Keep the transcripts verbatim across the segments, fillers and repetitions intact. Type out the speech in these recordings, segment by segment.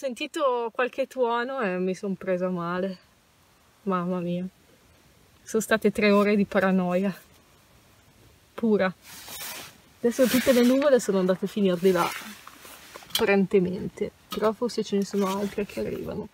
sentito qualche tuono e mi sono presa male. Mamma mia. Sono state tre ore di paranoia. Pura. Adesso tutte le nuvole sono andate a finire di là. Apparentemente. Però forse ce ne sono altre che arrivano.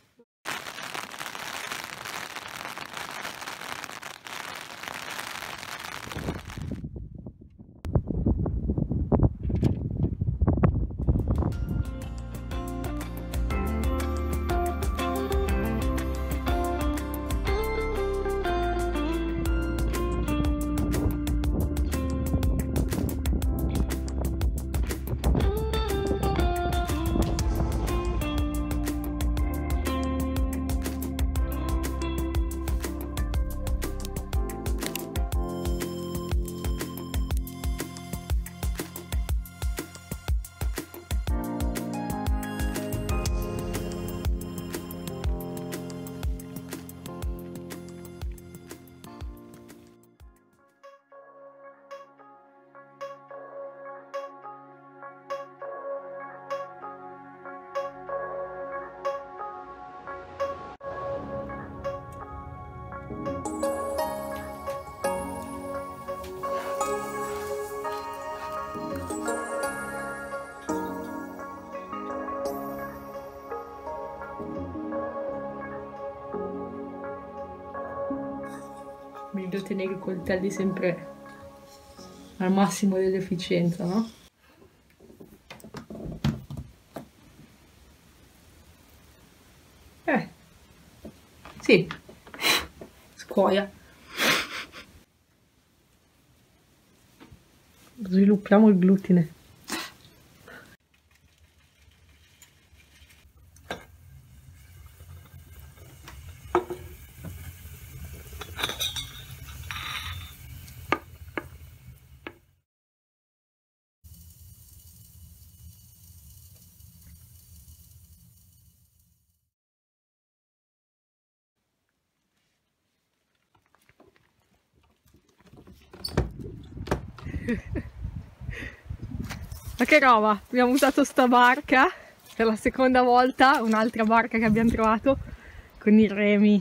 Meglio tenere i coltelli sempre al massimo dell'efficienza, no? Eh, sì, scuoia. Sviluppiamo il glutine. Ma che roba, abbiamo usato sta barca per la seconda volta, un'altra barca che abbiamo trovato con i remi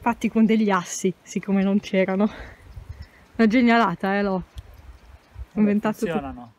fatti con degli assi, siccome non c'erano. Una genialata, eh, l'ho inventato. Funzionano.